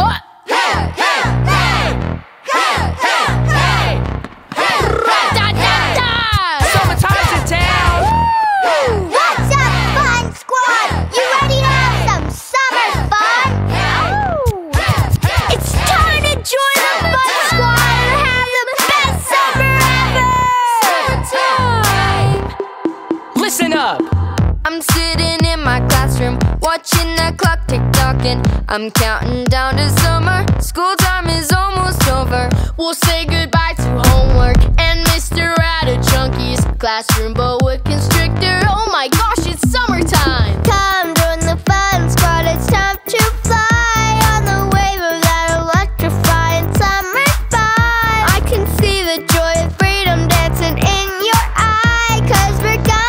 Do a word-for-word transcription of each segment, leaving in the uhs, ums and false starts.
Hut! Hey! Hey! Hey! Hey! Hey! Hey! Hey! Da da da! Summertime's in town! Woo! What's up, fun squad? You ready to have some summer fun? Oh. It's time to join the fun squad and have the best summer ever! Summertime! Listen up! I'm sitting in my classroom, watching the clock tick-tocking. I'm counting down to summer, school time is almost over. We'll say goodbye to homework and Mister Ratachunky's classroom boa constrictor. Oh my gosh, it's summertime! Come join the fun squad, it's time to fly on the wave of that electrifying summer fun. I can see the joy of freedom dancing in your eye, cause we're gonna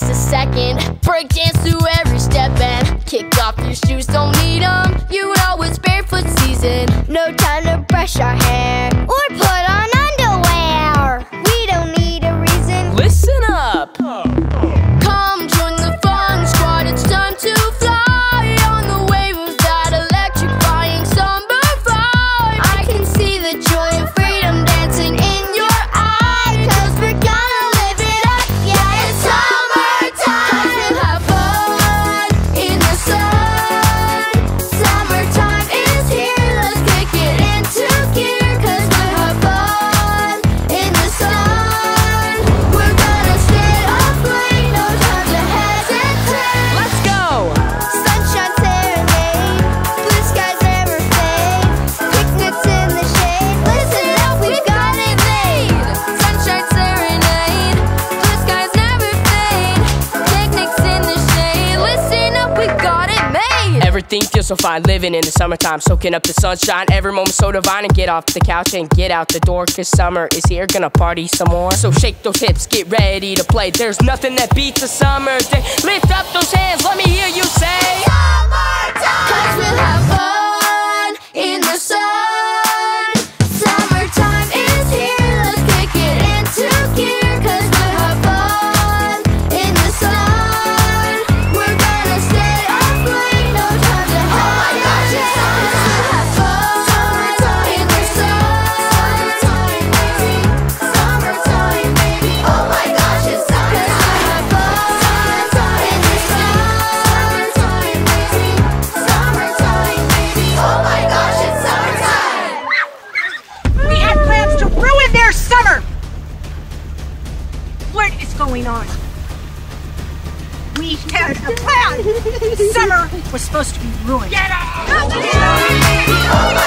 a second, break dance through every step and kick off your shoes, don't need them, you know it's barefoot season. No time to brush our hair or put on underwear, we don't need a reason. Listen up! Come join the fun squad, it's time to fly on the wave of that electrifying summer vibe. I can see the joy of freedom dancing in your eyes, cause we're gonna everything feels so fine living in the summertime, soaking up the sunshine, every moment so divine. And get off the couch and get out the door, cause summer is here, gonna party some more. So shake those hips, get ready to play, there's nothing that beats a summer day. Lift up those hands, let me hear you say summertime! Cause we'll have fun in the sun. Summertime is here, let's kick it into gear, cause we'll have fun in the sun. On. We had a plan! Summer was supposed to be ruined. Get up! Get up!